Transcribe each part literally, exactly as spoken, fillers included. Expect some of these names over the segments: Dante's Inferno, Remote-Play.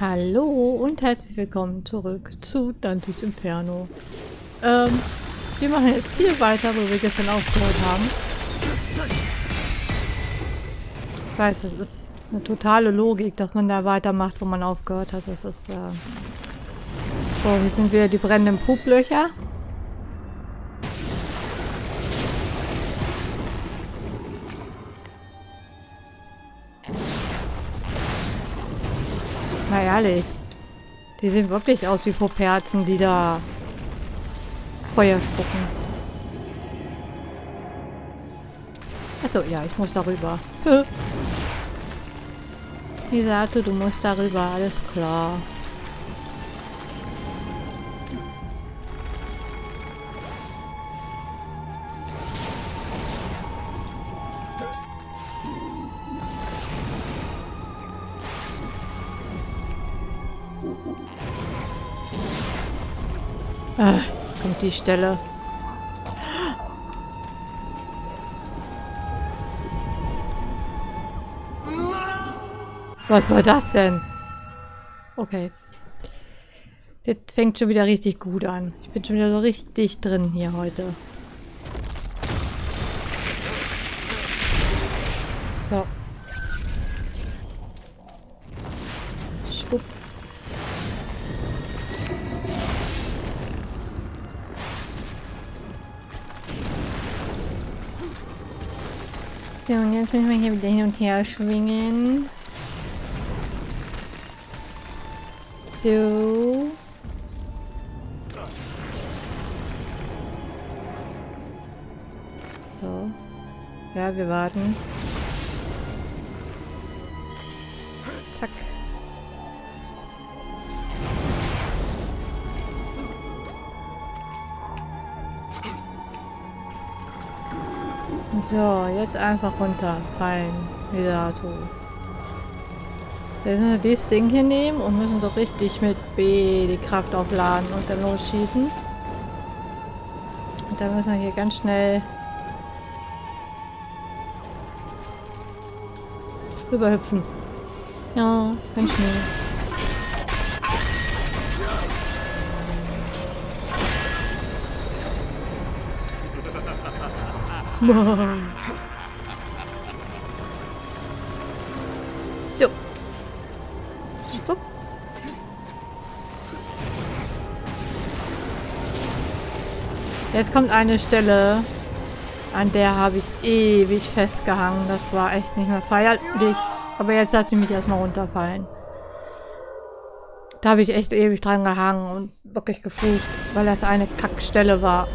Hallo und herzlich willkommen zurück zu Dante's Inferno. Ähm, wir machen jetzt hier weiter, wo wir gestern aufgehört haben. Ich weiß, das ist eine totale Logik, dass man da weitermacht, wo man aufgehört hat. Das ist, äh... So, hier sind wieder die brennenden Puplöcher. Na ehrlich, die sehen wirklich aus wie Poperzen, die da Feuer spucken. Achso, ja, ich muss darüber. Misato, du musst darüber, alles klar. Ah, kommt die Stelle. Was war das denn? Okay. Das fängt schon wieder richtig gut an. Ich bin schon wieder so richtig drin hier heute. So. Schwupp. So, und jetzt müssen wir hier wieder hin und her schwingen. So. So. Ja, wir warten. Zack. So, jetzt einfach runter rein, Misato. Jetzt müssen wir dieses Ding hier nehmen und müssen so richtig mit B die Kraft aufladen und dann los schießen. Und dann müssen wir hier ganz schnell rüberhüpfen. Ja, ganz schnell. So. So. Jetzt kommt eine Stelle, an der habe ich ewig festgehangen. Das war echt nicht mehr feierlich. Aber jetzt lasse ich mich erstmal runterfallen. Da habe ich echt ewig dran gehangen und wirklich geflucht, weil das eine Kackstelle war,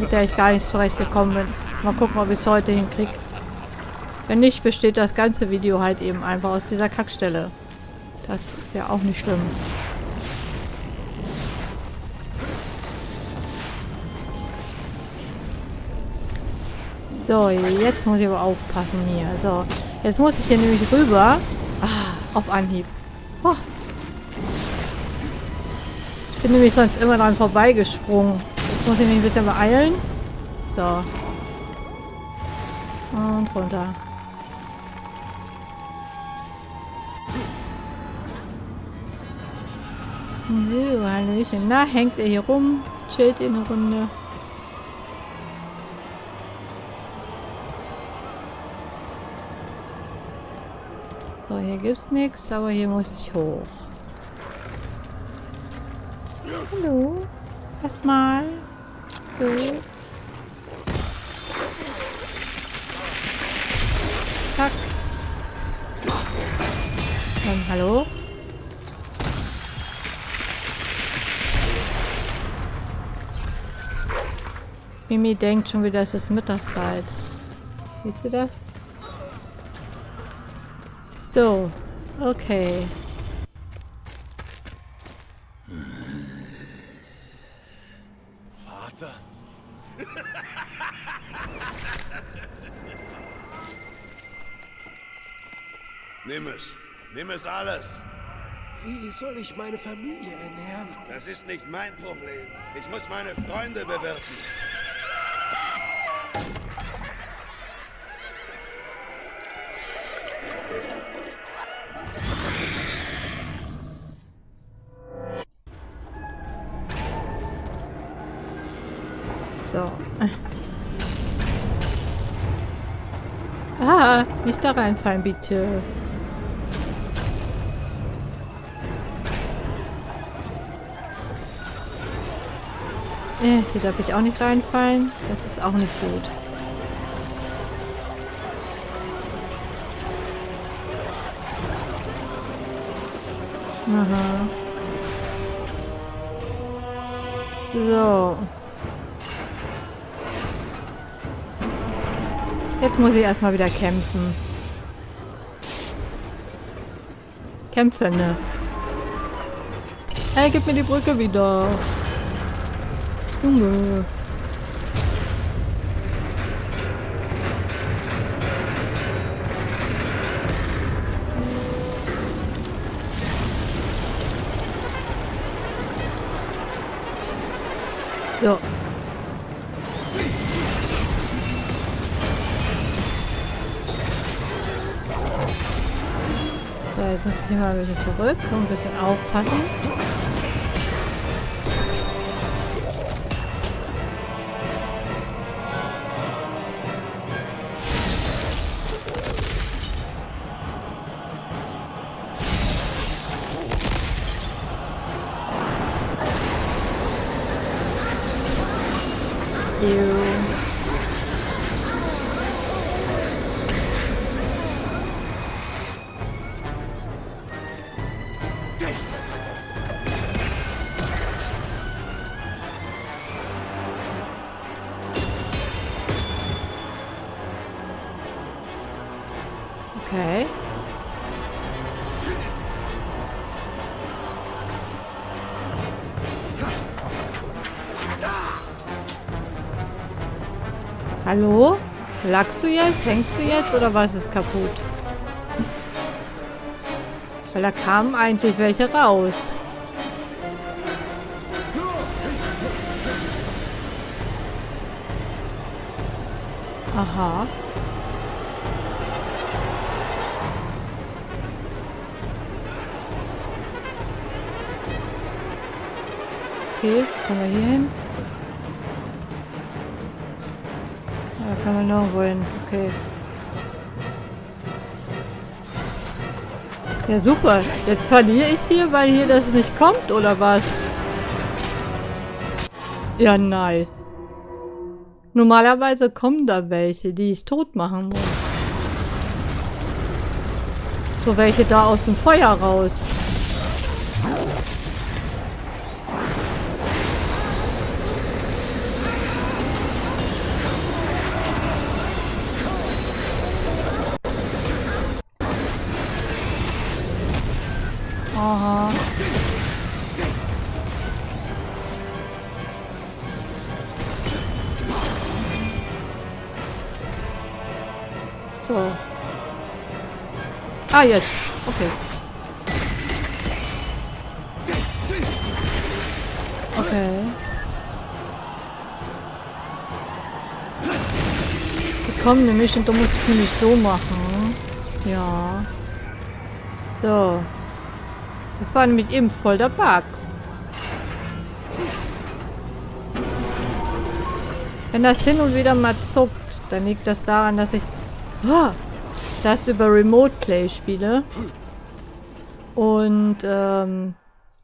mit der ich gar nicht zurechtgekommen bin. Mal gucken, ob ich es heute hinkriege. Wenn nicht, besteht das ganze Video halt eben einfach aus dieser Kackstelle. Das ist ja auch nicht schlimm. So, jetzt muss ich aber aufpassen hier. So, jetzt muss ich hier nämlich rüber. Ah, auf Anhieb. Oh. Ich bin nämlich sonst immer dran vorbeigesprungen. Jetzt muss ich mich ein bisschen beeilen. So. Und runter. So, Hallöchen. Na, hängt er hier rum? Chillt in eine Runde. So, hier gibt's nichts, aber hier muss ich hoch. Hallo. Erstmal. So. Zack. Dann, hallo. Mimi denkt schon wieder, es ist Mittagszeit. Siehst du das? So, okay. Vater. Nimm es. Nimm es alles. Wie soll ich meine Familie ernähren? Das ist nicht mein Problem. Ich muss meine Freunde bewirten. Ah, nicht da reinfallen, bitte. Äh, hier darf ich auch nicht reinfallen. Das ist auch nicht gut. Aha. So. Jetzt muss ich erstmal wieder kämpfen. Kämpfen, ne? Ey, gib mir die Brücke wieder. Junge. So. So, jetzt muss ich hier mal ein bisschen zurück und ein bisschen aufpassen. Okay. Hallo? Lagst du jetzt? Hängst du jetzt? Oder was ist kaputt? Weil da kamen eigentlich welche raus. Aha. Okay, kommen wir hier hin. Da kann man noch wollen. Okay. Ja, super. Jetzt verliere ich hier, weil hier das nicht kommt, oder was? Ja, nice. Normalerweise kommen da welche, die ich tot machen muss. So welche da aus dem Feuer raus. Aha. So. Ah, jetzt. Okay. Okay. Die kommen nämlich und da muss ich nämlich so machen. Ja. So. Das war nämlich eben voll der Bug. Wenn das hin und wieder mal zuckt, dann liegt das daran, dass ich oh, das über Remote-Play spiele. Und ähm,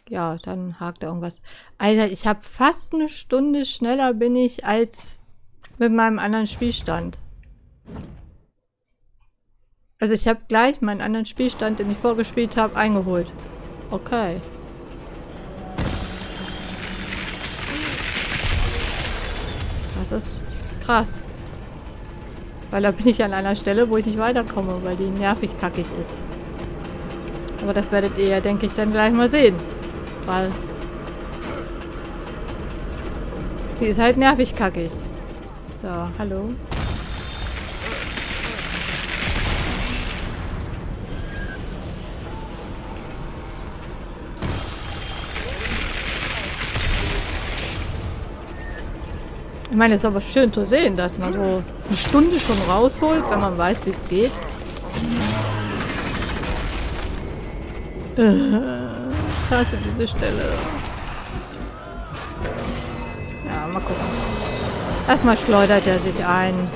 ja, dann hakt da irgendwas. Alter, ich habe fast eine Stunde schneller bin ich als mit meinem anderen Spielstand. Also ich habe gleich meinen anderen Spielstand, den ich vorgespielt habe, eingeholt. Okay. Das ist krass. Weil da bin ich an einer Stelle, wo ich nicht weiterkomme, weil die nervig kackig ist. Aber das werdet ihr ja, denke ich, dann gleich mal sehen. Weil sie ist halt nervig kackig. So, hallo. Ich meine, es ist aber schön zu sehen, dass man so eine Stunde schon rausholt, wenn man weiß, wie es geht. Ich hasse diese Stelle. Ja, mal gucken. Erstmal schleudert er sich ein.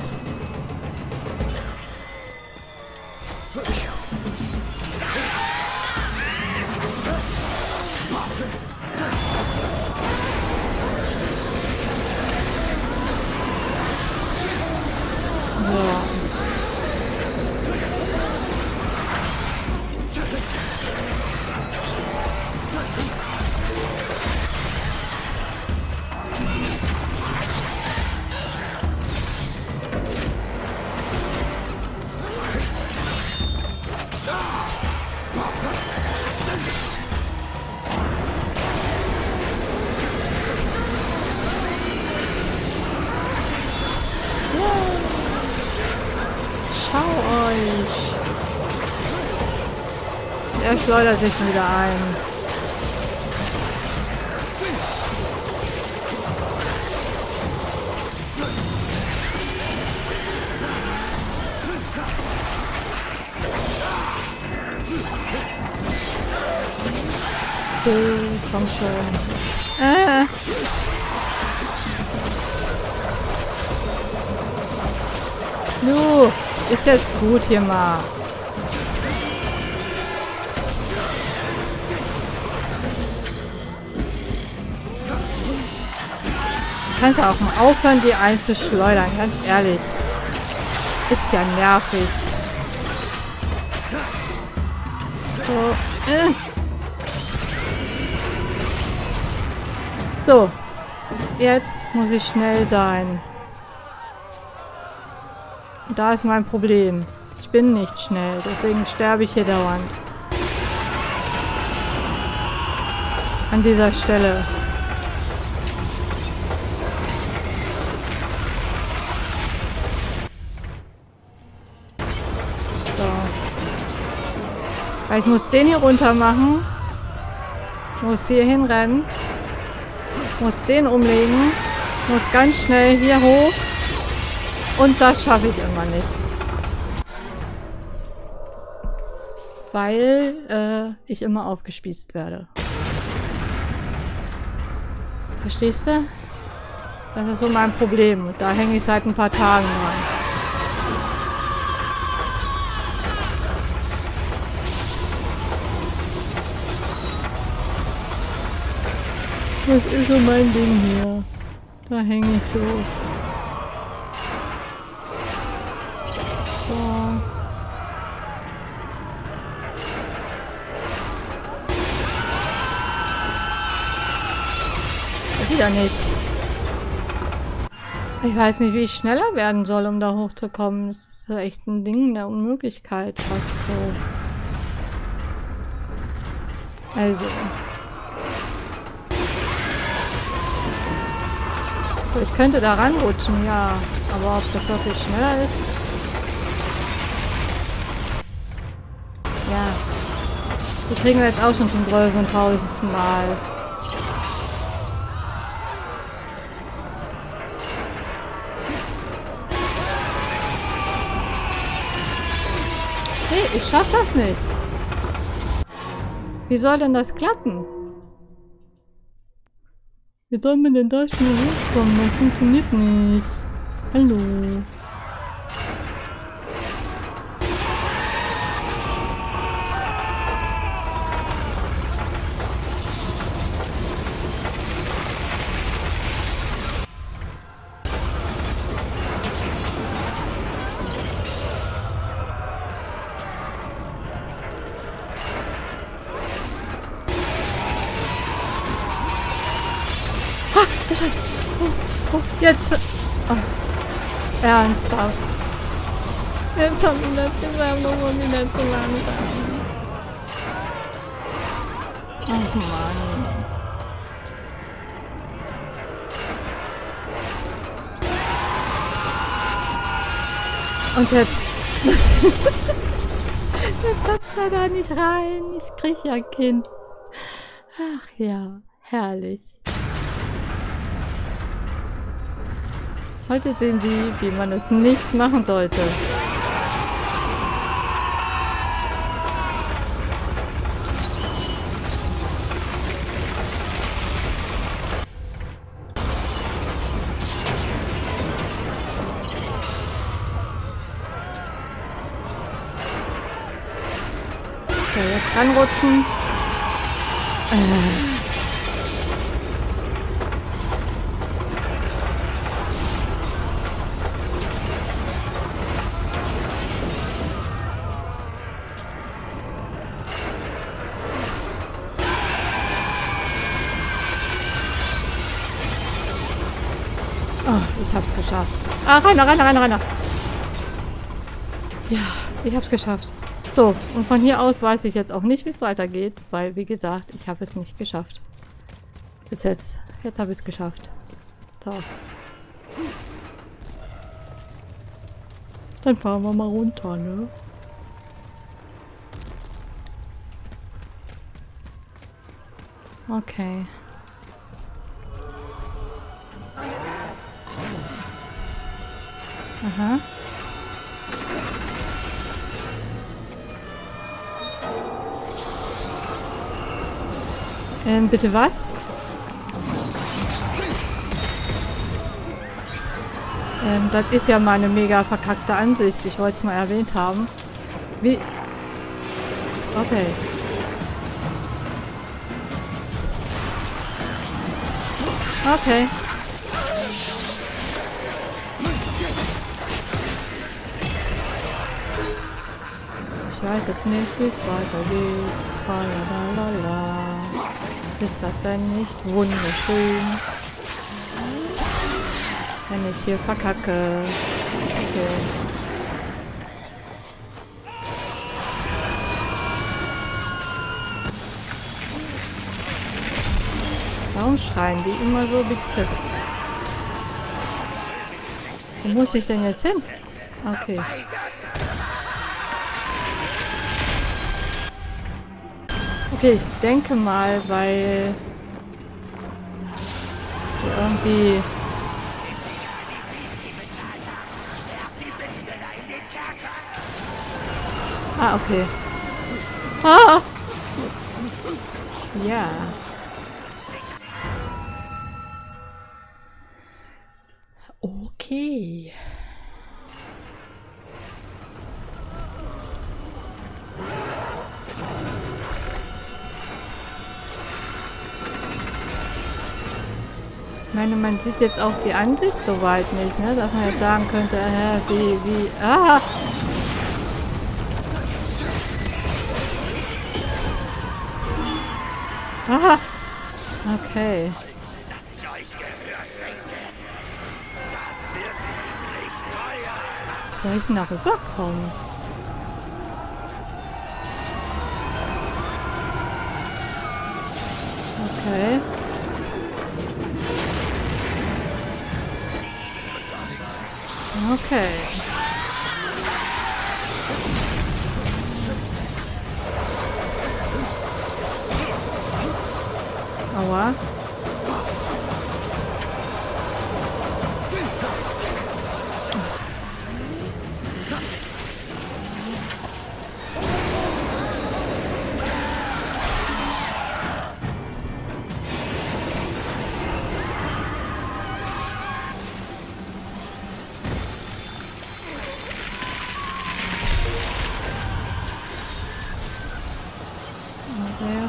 Er schleudert sich schon wieder ein. So, komm schon. Äh. No, ist jetzt gut hier mal. Kannst auch mal aufhören, die einzuschleudern, ganz ehrlich. Ist ja nervig. So, äh. so. Jetzt muss ich schnell sein. Da ist mein Problem. Ich bin nicht schnell, deswegen sterbe ich hier dauernd. An dieser Stelle. Ich muss den hier runter machen. Muss hier hinrennen. Muss den umlegen. Muss ganz schnell hier hoch. Und das schaffe ich immer nicht. Weil äh, ich immer aufgespießt werde. Verstehst du? Das ist so mein Problem. Und da hänge ich seit ein paar Tagen dran. Das ist so mein Ding hier. Da hänge ich so. So. Das geht ja nicht. Ich weiß nicht, wie ich schneller werden soll, um da hochzukommen. Das ist echt ein Ding der Unmöglichkeit. Fast so. Also. So, ich könnte da ranrutschen, ja. Aber ob das wirklich schneller ist? Ja. Die kriegen wir jetzt auch schon zum dreihunderttausendsten Mal. Hey, ich schaff das nicht. Wie soll denn das klappen? Wie soll man denn da schnell hochkommen? Das funktioniert nicht. Hallo. Jetzt... Oh, ernsthaft. Jetzt haben wir das gesagt, wo wir wieder zu langsam. Ach Mann. Und jetzt... Jetzt passt er da nicht rein. Ich krieg ja ein Kind. Ach ja, herrlich. Heute sehen Sie, wie man es nicht machen sollte. ranrutschen. Äh. Ah, rein, rein, rein, rein. Ja, ich hab's geschafft. So, und von hier aus weiß ich jetzt auch nicht, wie es weitergeht, weil, wie gesagt, ich habe es nicht geschafft. Bis jetzt. Jetzt habe ich es geschafft. So. Dann fahren wir mal runter, ne? Okay. Aha. Ähm, bitte was? Ähm, das ist ja mal eine mega verkackte Ansicht. Ich wollte es mal erwähnt haben. Wie? Okay. Okay. Ich weiß jetzt nicht, wie es weitergeht. Ist das denn nicht wunderschön? Wenn ich hier verkacke. Okay. Warum schreien die immer so bitte? Wo muss ich denn jetzt hin? Okay. Okay, ich denke mal, weil irgendwie ah, okay. Ah! Ja. Okay. Ich meine, man sieht jetzt auch die Ansicht soweit nicht, ne? Dass man jetzt sagen könnte, äh, wie, wie, ah! Ah! Okay. Soll ich nach rüberkommen? Okay. Okay. Aua.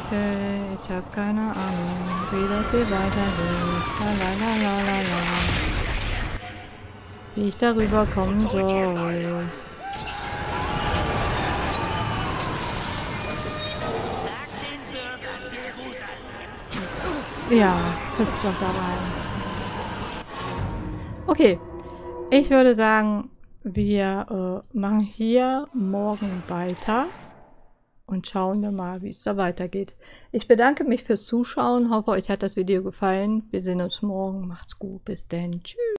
Ich habe keine Ahnung, wie das hier weitergeht. Wie ich darüber kommen soll. Ja, hüpft doch da rein. Okay, ich würde sagen, wir äh, machen hier morgen weiter. Und schauen wir mal, wie es da weitergeht. Ich bedanke mich fürs Zuschauen. Hoffe, euch hat das Video gefallen. Wir sehen uns morgen. Macht's gut. Bis dann. Tschüss.